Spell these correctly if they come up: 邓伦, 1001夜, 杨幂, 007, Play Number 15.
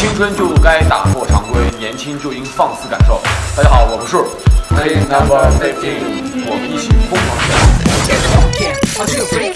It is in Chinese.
青春就该打破常规，年轻就应放肆感受。大家好，我们是 Play Number 15，我们一起疯狂起来。